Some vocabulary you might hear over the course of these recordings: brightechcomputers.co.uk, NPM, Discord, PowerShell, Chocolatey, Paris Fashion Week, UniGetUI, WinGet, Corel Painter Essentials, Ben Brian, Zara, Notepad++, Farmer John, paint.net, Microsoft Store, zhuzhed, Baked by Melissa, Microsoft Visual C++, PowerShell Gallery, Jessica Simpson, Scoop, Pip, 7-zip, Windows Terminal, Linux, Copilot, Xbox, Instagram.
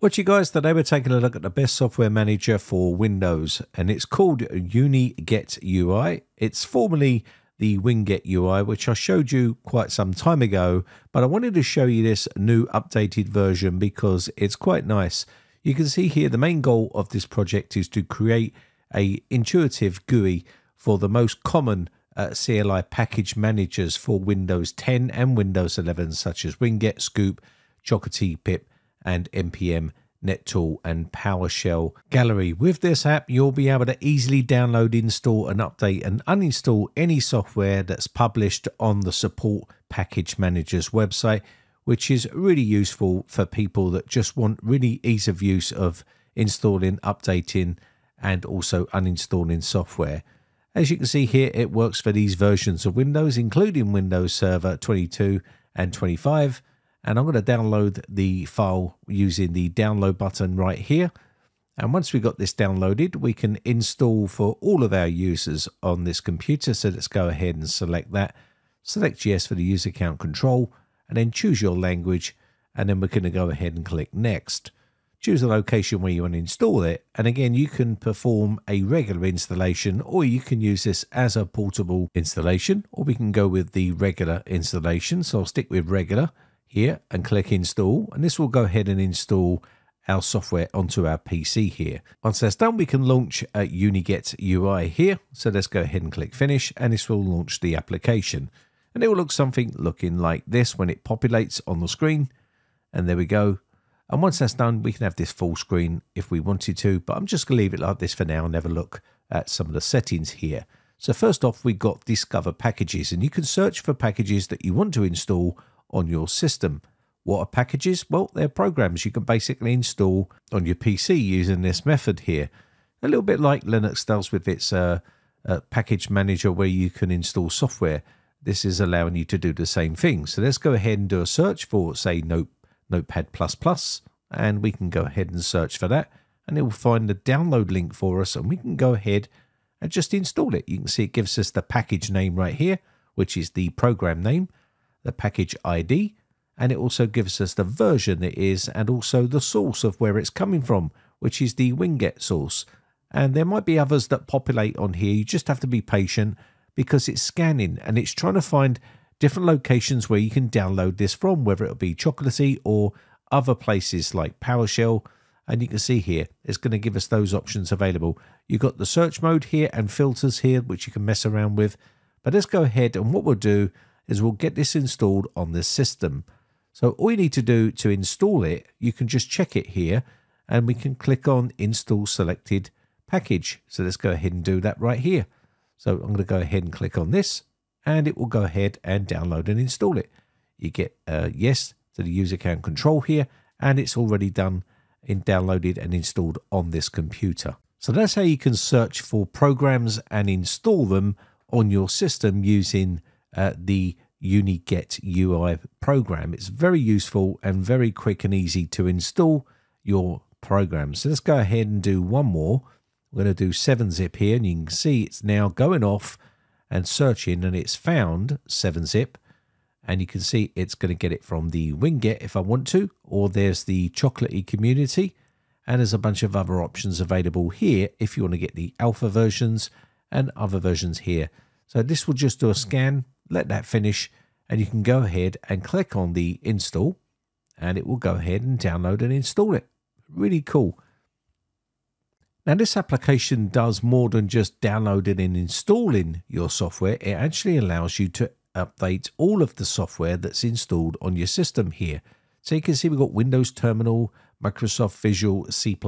What you guys, today we're taking a look at the best software manager for Windows, and it's called UniGetUI. It's formerly the WinGetUI, which I showed you quite some time ago, but I wanted to show you this new updated version because it's quite nice. You can see here the main goal of this project is to create an intuitive GUI for the most common CLI package managers for Windows 10 and Windows 11, such as WinGet, Scoop, Chocolatey, Pip, and NPM, NetTool, and PowerShell Gallery. With this app, you'll be able to easily download, install, and update and uninstall any software that's published on the Support Package Manager's website, which is really useful for people that just want really ease of use of installing, updating, and also uninstalling software. As you can see here, it works for these versions of Windows, including Windows Server 22 and 25. And I'm going to download the file using the download button right here. And once we've got this downloaded, we can install for all of our users on this computer. So let's go ahead and select that. Select yes for the user account control, and then choose your language. And then we're going to go ahead and click next. Choose the location where you want to install it. And again, you can perform a regular installation, or you can use this as a portable installation, or we can go with the regular installation. So I'll stick with regular here and click install, and this will go ahead and install our software onto our PC here. Once that's done, we can launch a UniGetUI here. So let's go ahead and click finish, and this will launch the application, and it will look something looking like this when it populates on the screen. And there we go. And once that's done, we can have this full screen if we wanted to, but I'm just gonna leave it like this for now and have a look at some of the settings here. So first off, we've got discover packages, and you can search for packages that you want to install on your system. What are packages? Well, they're programs you can basically install on your PC using this method here. A little bit like Linux does with its package manager where you can install software. This is allowing you to do the same thing. So let's go ahead and do a search for, say, Notepad++, and we can go ahead and search for that, and it will find the download link for us, and we can go ahead and just install it. You can see it gives us the package name right here, which is the program name, the package ID, and it also gives us the version it is and also the source of where it's coming from, which is the WinGet source. And there might be others that populate on here. You just have to be patient because it's scanning and it's trying to find different locations where you can download this from, whether it'll be Chocolatey or other places like PowerShell. And you can see here, it's going to give us those options available. You've got the search mode here and filters here, which you can mess around with. But let's go ahead, and what we'll do is we'll get this installed on this system. So all you need to do to install it, you can just check it here, and we can click on install selected package. So let's go ahead and do that right here. So I'm going to go ahead and click on this, and it will go ahead and download and install it. You get yes to the user account control here, and it's already done and downloaded and installed on this computer. So that's how you can search for programs and install them on your system using the UniGetUI program. It's very useful and very quick and easy to install your program. So let's go ahead and do one more. We're going to do 7-zip here, and you can see it's now going off and searching, and it's found 7-zip, and you can see it's going to get it from the WinGet if I want to, or there's the Chocolatey community, and there's a bunch of other options available here if you want to get the alpha versions and other versions here. So this will just do a scan, let that finish, and you can go ahead and click on the install, and it will go ahead and download and install it. Really cool. Now this application does more than just downloading and installing your software. It actually allows you to update all of the software that's installed on your system here. So you can see we've got Windows Terminal, Microsoft Visual C++,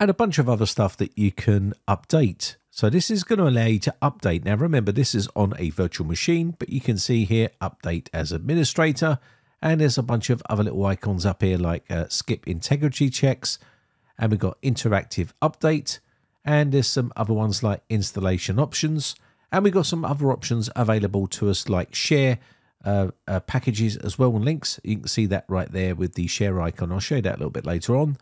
and a bunch of other stuff that you can update. So this is going to allow you to update. Now remember, this is on a virtual machine, but you can see here, update as administrator, and there's a bunch of other little icons up here like skip integrity checks, and we've got interactive update, and there's some other ones like installation options, and we've got some other options available to us like share packages as well and links. You can see that right there with the share icon. I'll show you that a little bit later on.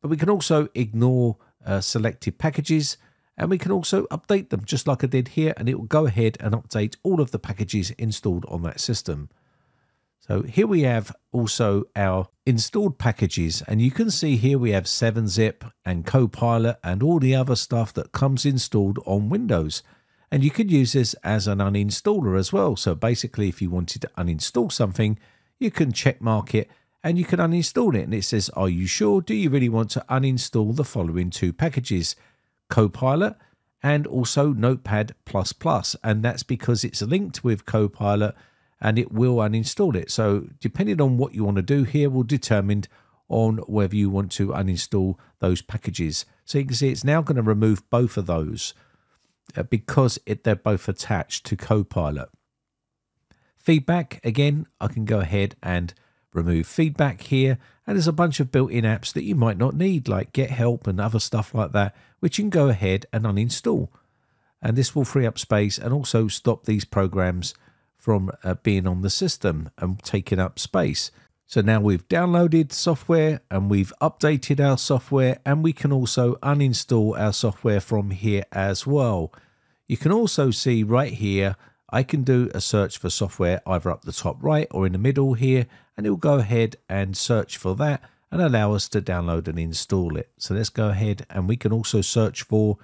But we can also ignore selected packages, and we can also update them just like I did here, and it will go ahead and update all of the packages installed on that system. So here we have also our installed packages, and you can see here we have 7-zip and Copilot and all the other stuff that comes installed on Windows. And you could use this as an uninstaller as well. So basically, if you wanted to uninstall something, you can check mark it and you can uninstall it. And it says, are you sure? Do you really want to uninstall the following two packages? Copilot and also Notepad++. And that's because it's linked with Copilot and it will uninstall it. So depending on what you want to do here will determine on whether you want to uninstall those packages. So you can see it's now going to remove both of those because they're both attached to Copilot. Feedback, again, I can go ahead and remove feedback here, and there's a bunch of built-in apps that you might not need, like Get Help and other stuff like that, which you can go ahead and uninstall. And this will free up space and also stop these programs from being on the system and taking up space. So now we've downloaded software and we've updated our software, and we can also uninstall our software from here as well. You can also see right here, I can do a search for software either up the top right or in the middle here, and it will go ahead and search for that and allow us to download and install it. So let's go ahead, and we can also search for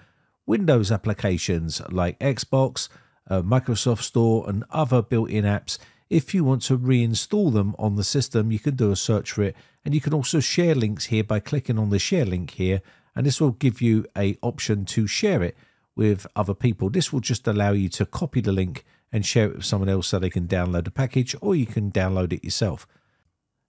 Windows applications like Xbox, Microsoft Store and other built-in apps. If you want to reinstall them on the system, you can do a search for it, and you can also share links here by clicking on the share link here, and this will give you an option to share it with other people. This will just allow you to copy the link and share it with someone else so they can download the package, or you can download it yourself.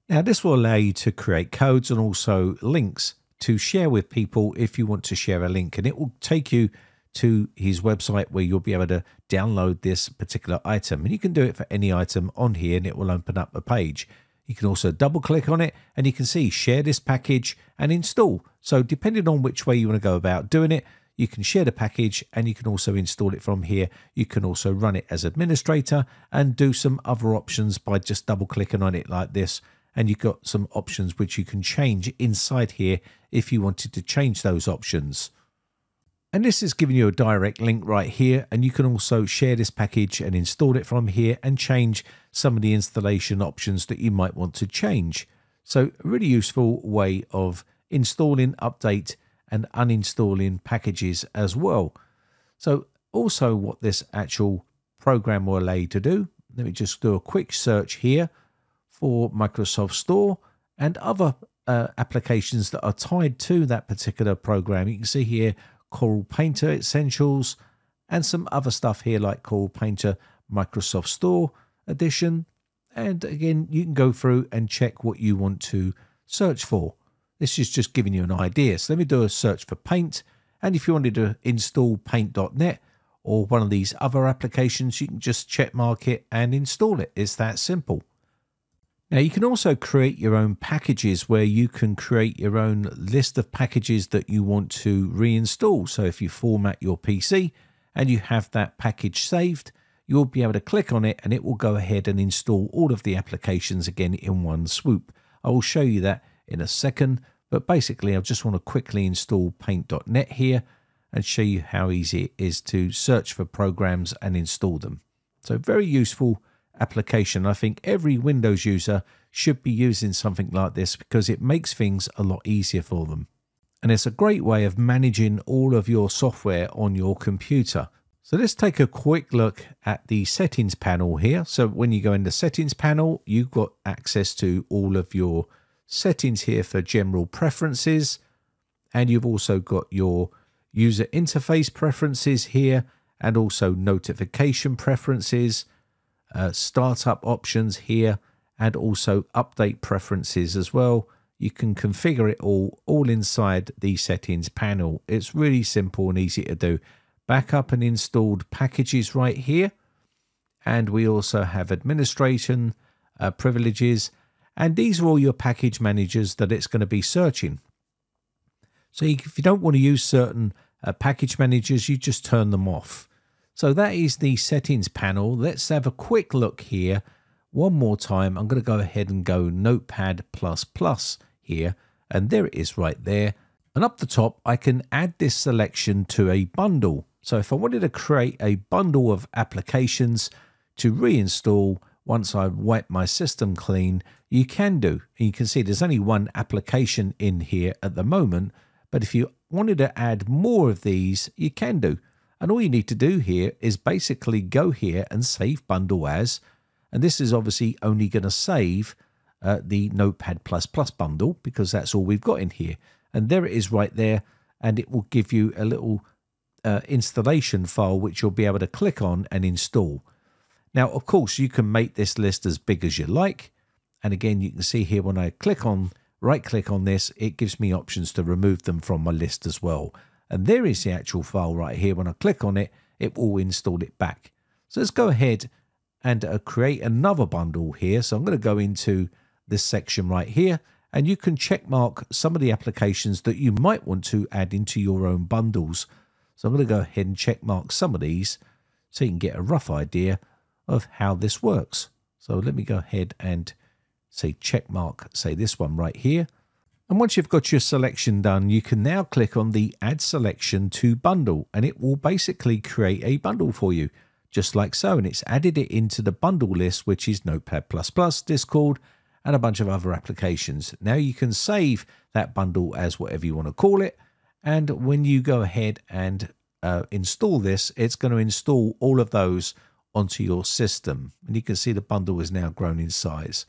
Now this will allow you to create codes and also links to share with people if you want to share a link, and it will take you to his website where you'll be able to download this particular item, and you can do it for any item on here and it will open up a page. You can also double click on it and you can see share this package and install. So depending on which way you want to go about doing it, you can share the package and you can also install it from here. You can also run it as administrator and do some other options by just double clicking on it like this, and you've got some options which you can change inside here if you wanted to change those options. And this is giving you a direct link right here, and you can also share this package and install it from here and change some of the installation options that you might want to change. So a really useful way of installing, update and uninstalling packages as well. So also what this actual program will allow you to do, let me just do a quick search here for Microsoft Store and other applications that are tied to that particular program. You can see here Corel Painter Essentials and some other stuff here like Corel Painter Microsoft Store Edition, and again you can go through and check what you want to search for. This is just giving you an idea. So let me do a search for Paint, and if you wanted to install paint.net or one of these other applications, you can just check mark it and install it. It's that simple. Now you can also create your own packages where you can create your own list of packages that you want to reinstall. So if you format your PC and you have that package saved, you'll be able to click on it and it will go ahead and install all of the applications again in one swoop. I will show you that in a second, but basically I just want to quickly install paint.net here and show you how easy it is to search for programs and install them. So very useful application. I think every Windows user should be using something like this because it makes things a lot easier for them. And it's a great way of managing all of your software on your computer. So let's take a quick look at the settings panel here. So when you go in the settings panel, you've got access to all of your settings here for general preferences. And you've also got your user interface preferences here, and also notification preferences, startup options here, and also update preferences as well. You can configure it all inside the settings panel. It's really simple and easy to do. Backup and installed packages right here, and we also have administration privileges, and these are all your package managers that it's going to be searching. So if you don't want to use certain package managers, you just turn them off. So that is the settings panel. Let's have a quick look here one more time. I'm going to go ahead and go Notepad++ here, and there it is right there. And up the top, I can add this selection to a bundle. So if I wanted to create a bundle of applications to reinstall once I wipe my system clean, you can do. And you can see there's only one application in here at the moment, but if you wanted to add more of these, you can do. And all you need to do here is basically go here and save bundle as, and this is obviously only going to save the Notepad++ bundle because that's all we've got in here. And there it is right there, and it will give you a little installation file which you'll be able to click on and install. Now, of course, you can make this list as big as you like. And again, you can see here when I click on, right-click on this, it gives me options to remove them from my list as well. And there is the actual file right here. When I click on it, it will install it back. So let's go ahead and create another bundle here. So I'm going to go into this section right here, and you can check mark some of the applications that you might want to add into your own bundles. So I'm going to go ahead and check mark some of these so you can get a rough idea of how this works. So let me go ahead and say check mark, say this one right here. And once you've got your selection done, you can now click on the add selection to bundle, and it will basically create a bundle for you just like so. And it's added it into the bundle list, which is Notepad++, Discord, and a bunch of other applications. Now you can save that bundle as whatever you want to call it. And when you go ahead and install this, it's going to install all of those onto your system. And you can see the bundle has now grown in size.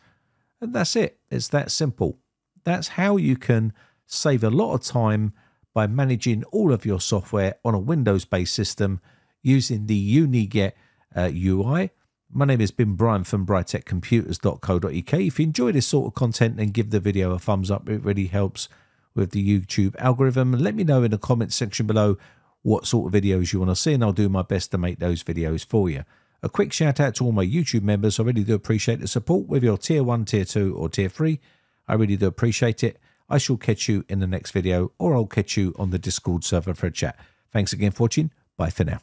And that's it. It's that simple. That's how you can save a lot of time by managing all of your software on a Windows-based system using the UniGet UI. My name is Ben Brian from brightechcomputers.co.uk. If you enjoy this sort of content, then give the video a thumbs up. It really helps with the YouTube algorithm. Let me know in the comments section below what sort of videos you want to see, and I'll do my best to make those videos for you. A quick shout out to all my YouTube members. I really do appreciate the support, whether you're tier 1, tier 2 or tier 3. I really do appreciate it. I shall catch you in the next video, or I'll catch you on the Discord server for a chat. Thanks again for watching. Bye for now.